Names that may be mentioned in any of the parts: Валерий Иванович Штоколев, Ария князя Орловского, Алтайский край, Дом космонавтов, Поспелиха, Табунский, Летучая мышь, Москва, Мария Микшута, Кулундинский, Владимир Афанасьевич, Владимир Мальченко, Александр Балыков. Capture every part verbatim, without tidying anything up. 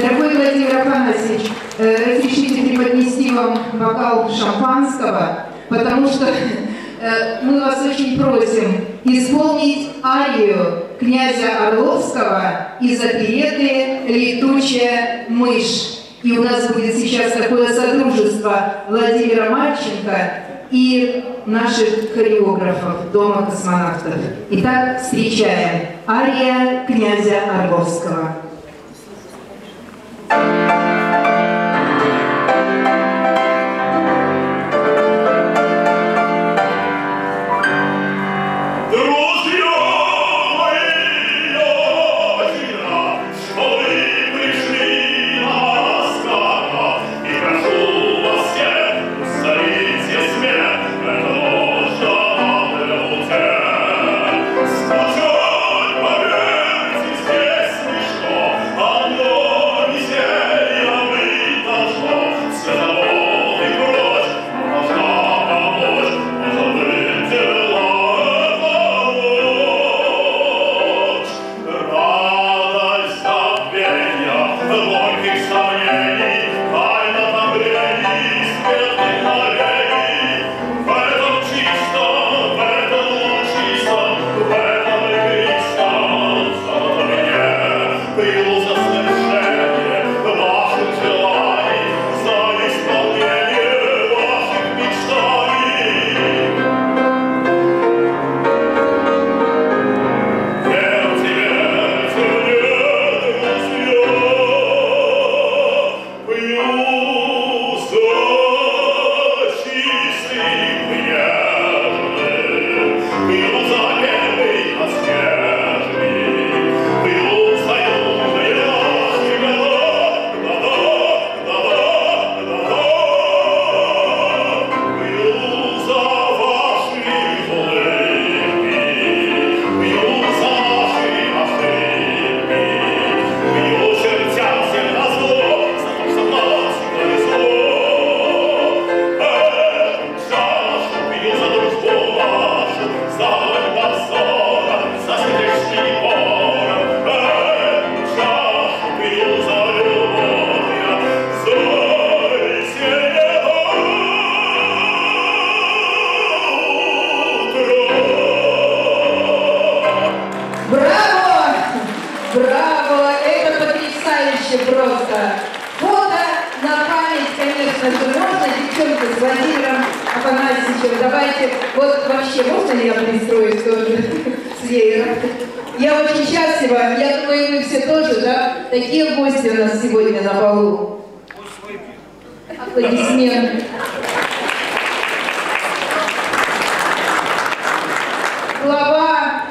Дорогой Владимир Афанасьевич, разрешите преподнести вам бокал шампанского, потому что мы вас очень просим исполнить арию князя Орловского из опереты «Летучая мышь». И у нас будет сейчас такое сотрудничество Владимира Мальченко и наших хореографов Дома космонавтов. Итак, встречаем ария князя Орловского.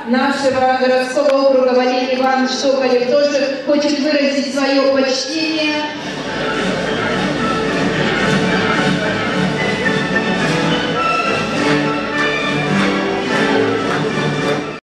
Нашего городского округа Валерий Иванович Штоколев тоже хочет выразить свое почтение.